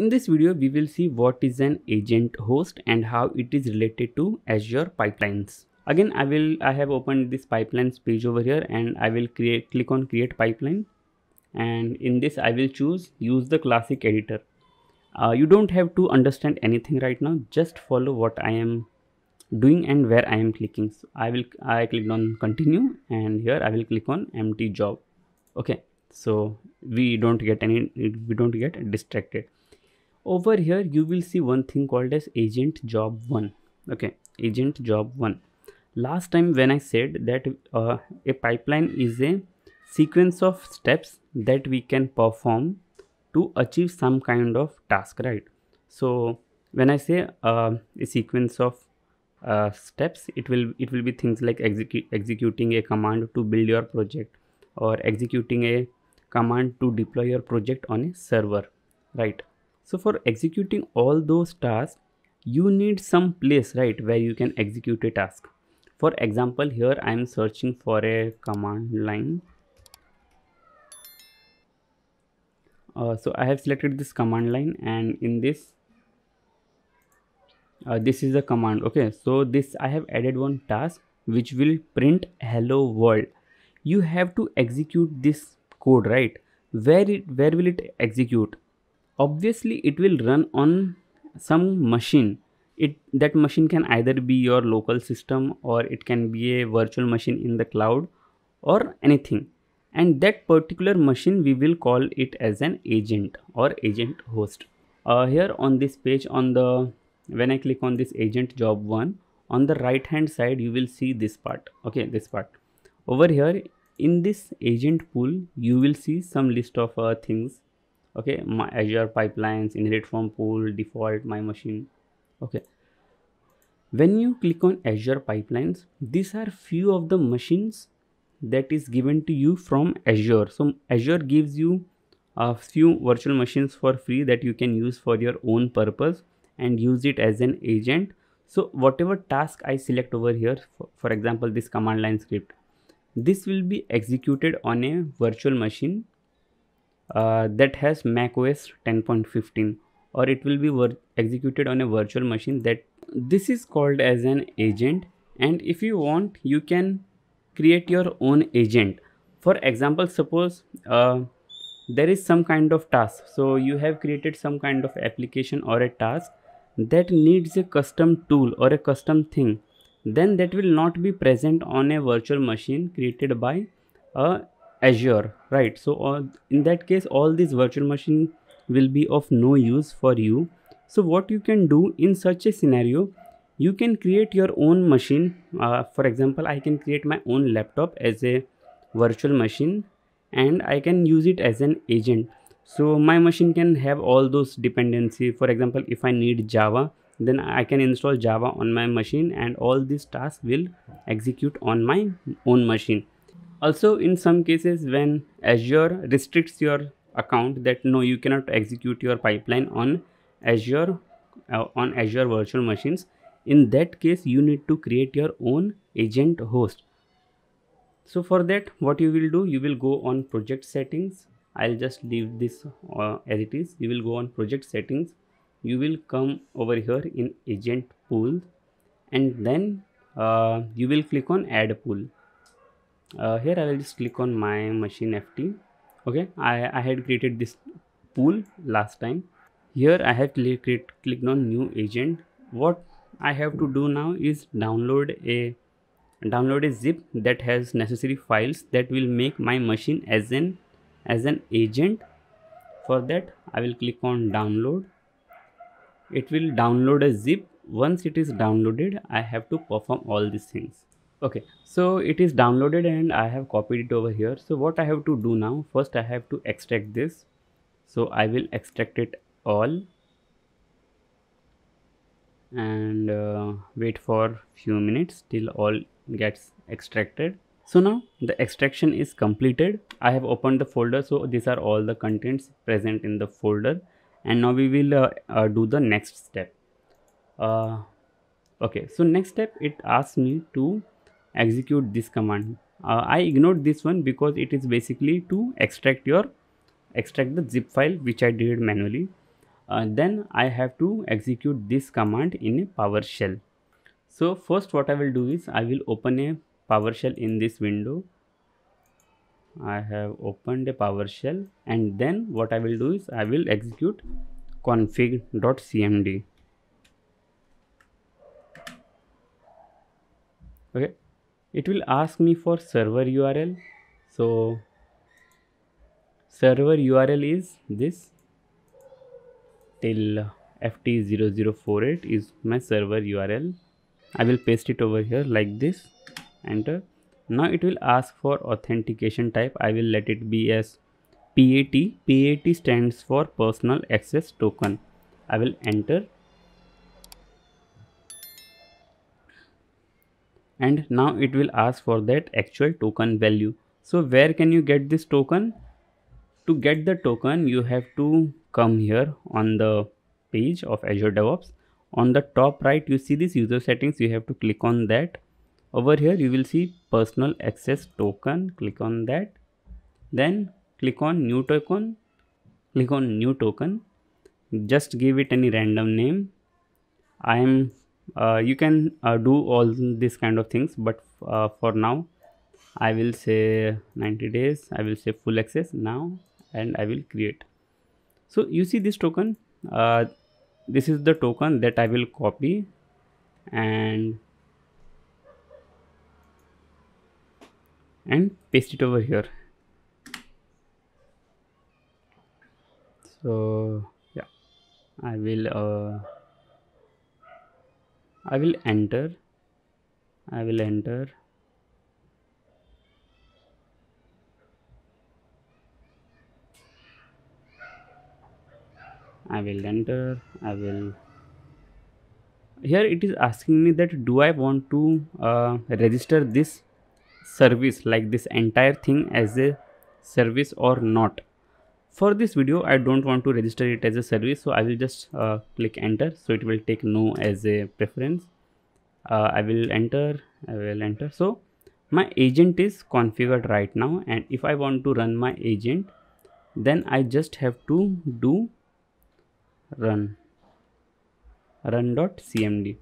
in this video, we will see what is an agent host and how it is related to Azure pipelines. Again, I have opened this pipelines page over here, and I will click on create pipeline. And in this, I will choose use the classic editor. You don't have to understand anything right now. Just follow what I am doing and where I am clicking. So I clicked on continue, and here I will click on empty job. Okay, so we don't get distracted. Over here, you will see one thing called as agent job one. Okay, agent job one. Last time when I said that a pipeline is a sequence of steps that we can perform to achieve some kind of task, right? So when I say a sequence of steps, it will be things like executing a command to build your project, or executing a command to deploy your project on a server, right? So for executing all those tasks, you need some place, right, where you can execute a task. For example, here I am searching for a command line. So I have selected this command line, and in this, this is a command. Okay, so this I have added one task which will print hello world. You have to execute this code, right? Where will it execute? Obviously, it will run on some machine. That machine can either be your local system, or it can be a virtual machine in the cloud, or anything. And that particular machine, we will call it as an agent or agent host. Here on this page, when I click on this agent job one, on the right hand side, you will see this part. Okay, this part over here. In this agent pool, you will see some list of things. Okay, my Azure pipelines, inherit from pool, default, my machine. Okay, when you click on Azure pipelines, these are few of the machines that is given to you from Azure. So Azure gives you a few virtual machines for free that you can use for your own purpose and use it as an agent. So whatever task I select over here, for example, this command line script, this will be executed on a virtual machine that has macOS 10.15, or it will be executed on a virtual machine that this is called as an agent. And if you want, you can create your own agent. For example, suppose there is some kind of task. So you have created some kind of application or a task that needs a custom tool or a custom thing, then that will not be present on a virtual machine created by Azure, right? So in that case, all these virtual machine will be of no use for you. So what you can do in such a scenario, you can create your own machine. For example, I can create my own laptop as a virtual machine, and I can use it as an agent. So my machine can have all those dependencies. For example, if I need Java, then I can install Java on my machine, and all these tasks will execute on my own machine. Also, in some cases, when Azure restricts your account that no, you cannot execute your pipeline on Azure virtual machines, in that case, you need to create your own agent host. So for that, what you will do, you will go on project settings. I'll just leave this as it is. You will go on project settings. You will come over here in agent pool, and then you will click on add pool. Here I will just click on my machine FT. Okay, I had created this pool last time. Here I have clicked on new agent. What I have to do now is download a zip that has necessary files that will make my machine as an agent. For that, I will click on download. It will download a zip. Once it is downloaded, I have to perform all these things. Okay, so it is downloaded and I have copied it over here. So what I have to do now, first I have to extract this. So I will extract it all, and wait for few minutes till all gets extracted. So now the extraction is completed. I have opened the folder, so these are all the contents present in the folder, and now we will do the next step. Okay, so next step, it asks me to execute this command. I ignored this one because it is basically to extract the zip file, which I did manually. then I have to execute this command in a PowerShell. So first what I will do is I will open a PowerShell in this window. I have opened a PowerShell, and then what I will do is I will execute config.cmd. Okay, it will ask me for server URL. So server URL is this, till ft0048 is my server URL. I will paste it over here like this, enter. Now it will ask for authentication type. I will let it be as PAT. PAT stands for personal access token. I will enter. And now it will ask for that actual token value. So where can you get this token? To get the token, you have to come here on the page of Azure DevOps. On the top right, you see this user settings. You have to click on that. Over here, you will see personal access token. Click on that. Then click on new token. Click on new token. Just give it any random name. You can do all these kind of things, but for now I will say 90 days, I will say full access now, and I will create. So you see this token, this is the token that I will copy, and paste it over here. So yeah, I will enter. I will enter. I will enter. I will. Here it is asking me that do I want to register this service, like this entire thing, as a service or not. For this video, I don't want to register it as a service, so I will just click enter. So it will take no as a preference. I will enter. I will enter. So my agent is configured right now, and if I want to run my agent, then I just have to do run.cmd.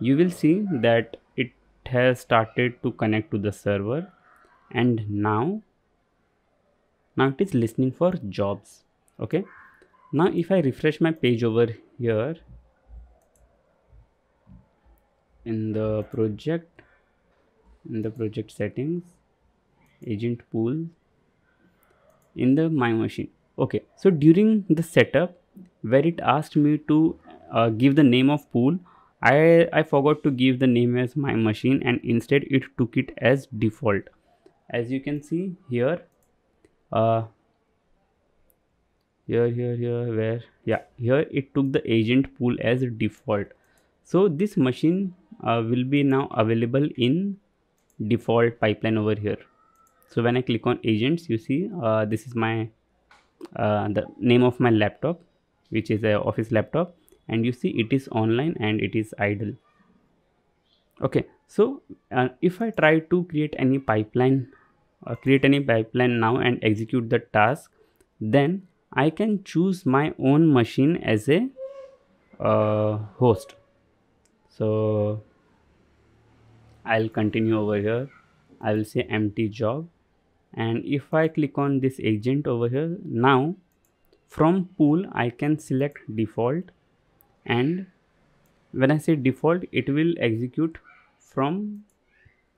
You will see that it has started to connect to the server, and now it is listening for jobs. Okay, now if I refresh my page over here in the project, settings, agent pool, in the my machine. Okay, so during the setup where it asked me to give the name of pool, I forgot to give the name as my machine, and instead it took it as default. As you can see here, here it took the agent pool as a default. So this machine will be now available in default pipeline over here. So when I click on agents, you see this is my the name of my laptop, which is a office laptop, and you see it is online and it is idle. Okay, so if I try to create any pipeline, now and execute the task, then I can choose my own machine as a host. So I'll continue over here. I will say empty job, and if I click on this agent over here, now from pool I can select default, and when I say default, it will execute from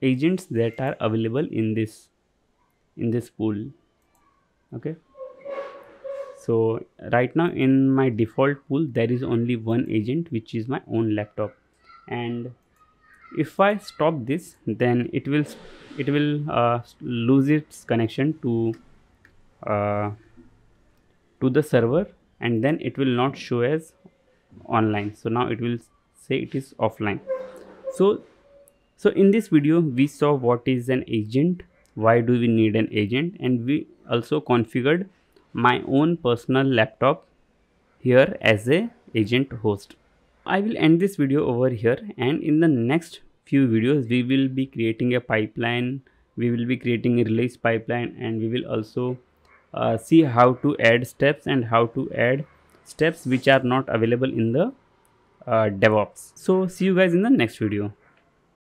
agents that are available in this pool. Okay, so right now in my default pool there is only one agent, which is my own laptop, and if I stop this, then it will lose its connection to the server, and then it will not show as online. So now it will say it is offline. So in this video we saw what is an agent, why do we need an agent, and we also configured my own personal laptop here as a agent host. I will end this video over here, and in the next few videos we will be creating a pipeline, we will be creating a release pipeline, and we will also see how to add steps and how to add steps which are not available in the DevOps. So see you guys in the next video.